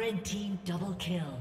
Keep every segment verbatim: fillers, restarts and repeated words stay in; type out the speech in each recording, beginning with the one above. Red team double kill.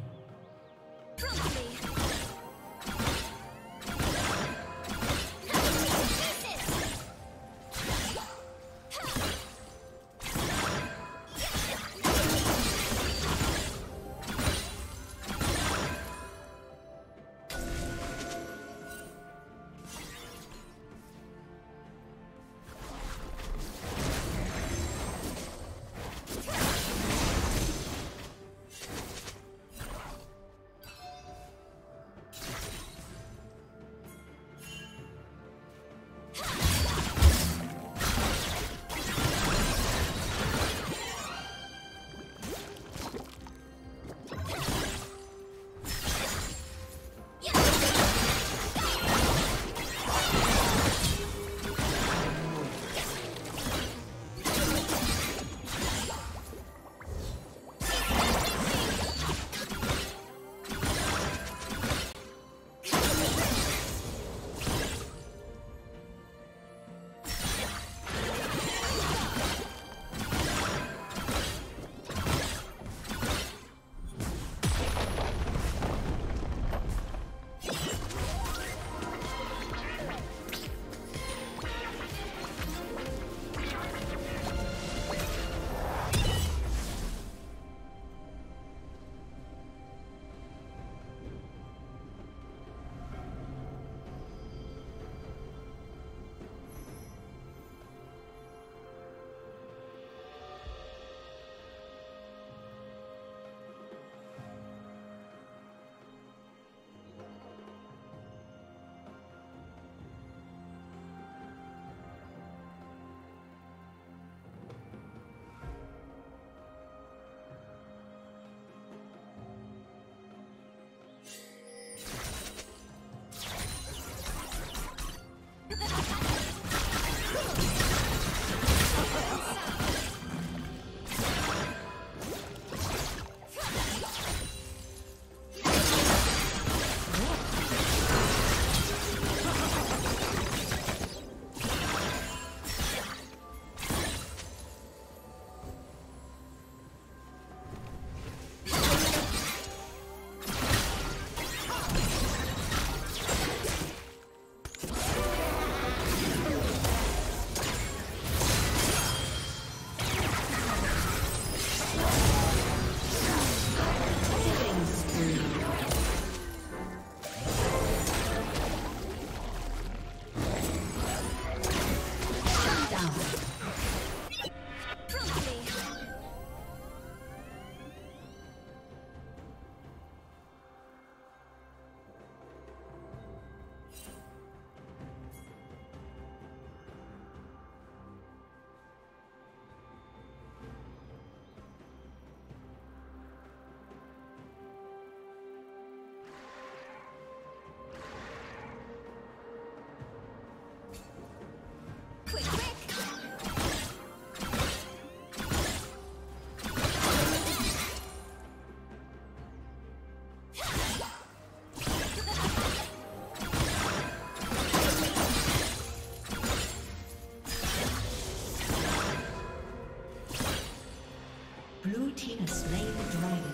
Blue team has slain the dragon.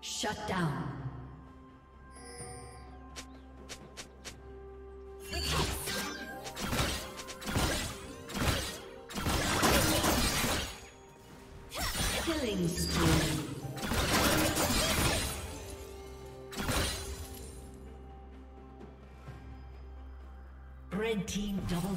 Shut down. Killing spree. Red team double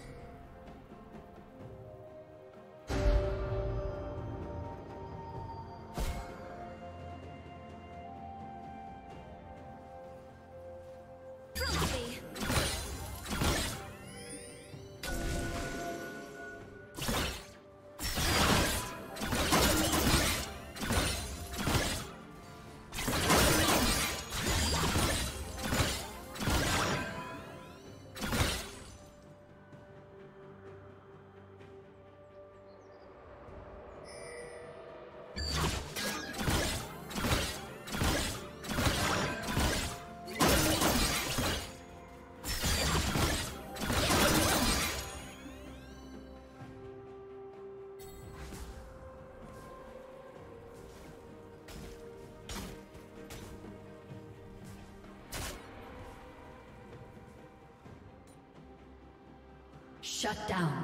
Shut down.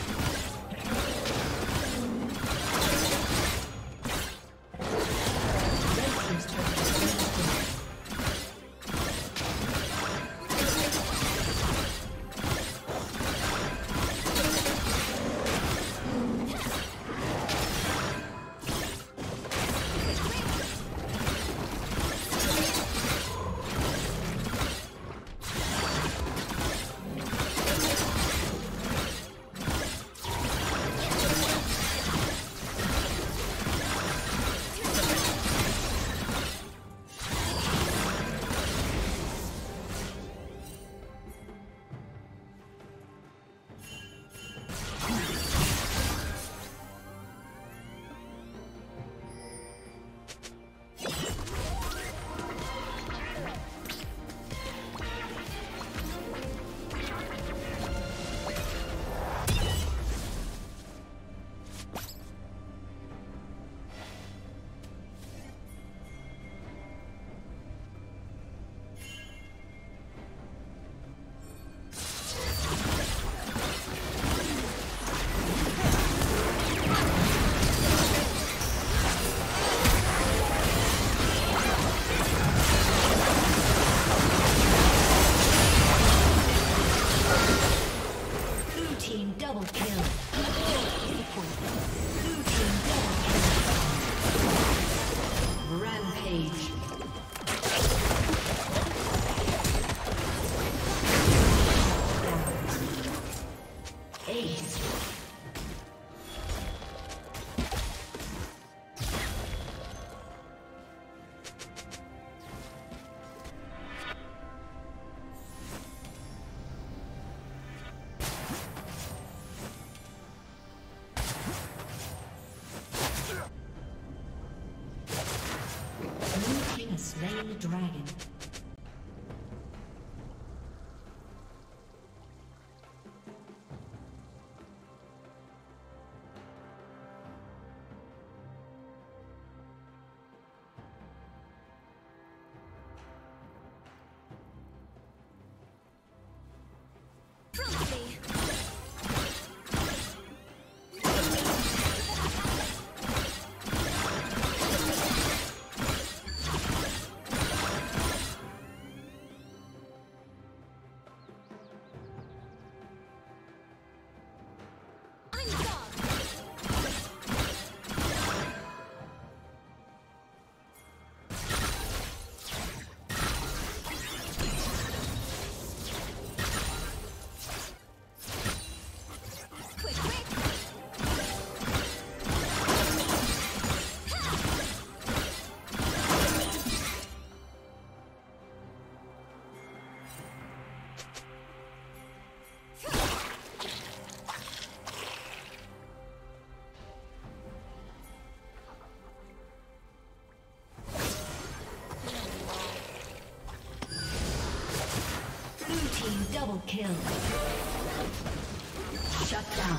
dragon. Double kill. Shut down.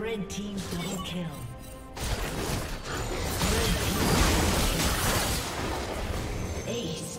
Red team double kill. Red team double kill. Ace.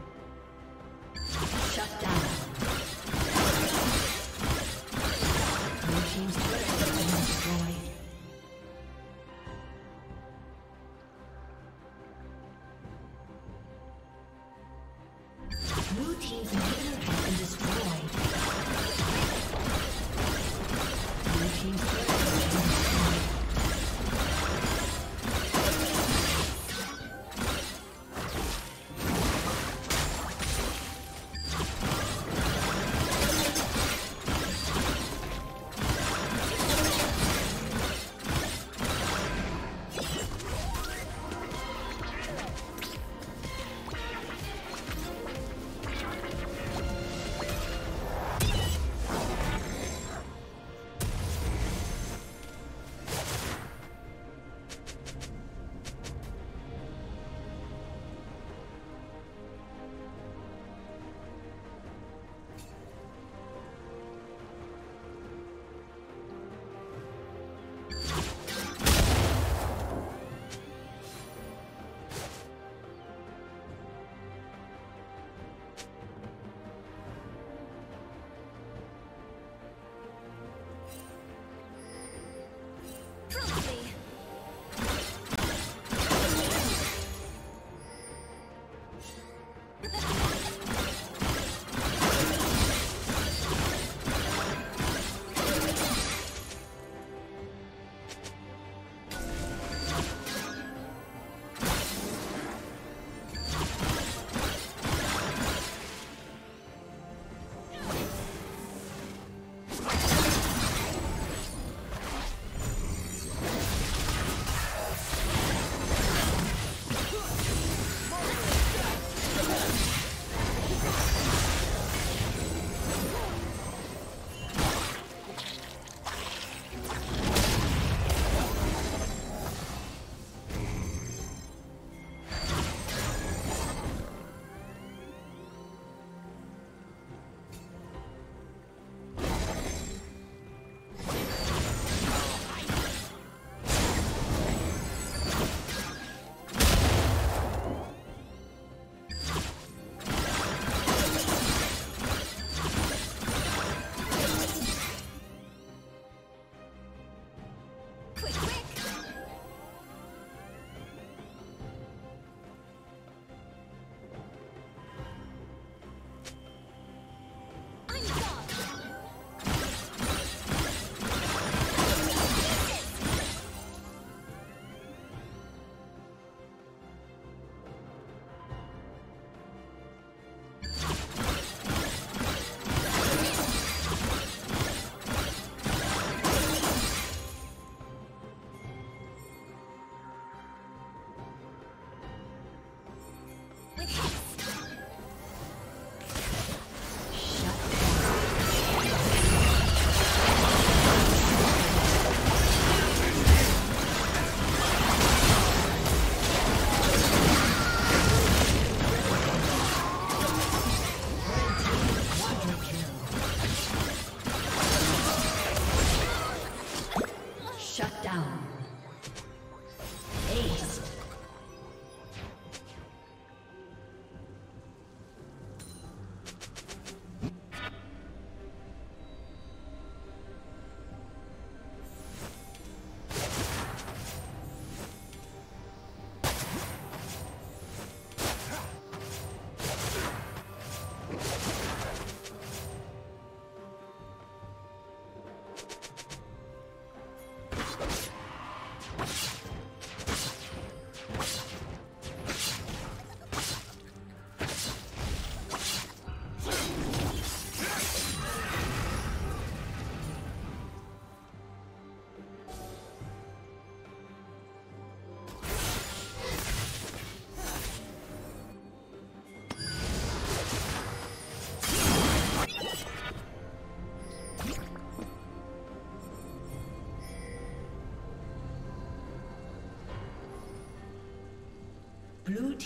Shut down. Your team's turret has been destroyed.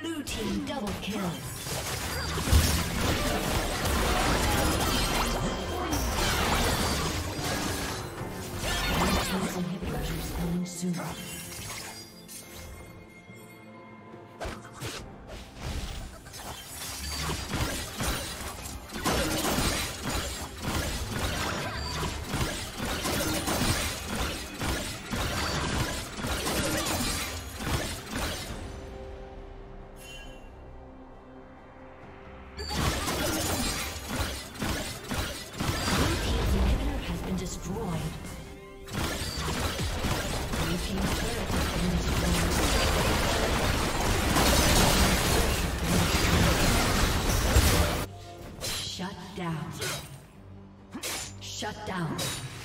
Blue team double kill. Coming soon. Shut down. Shut down.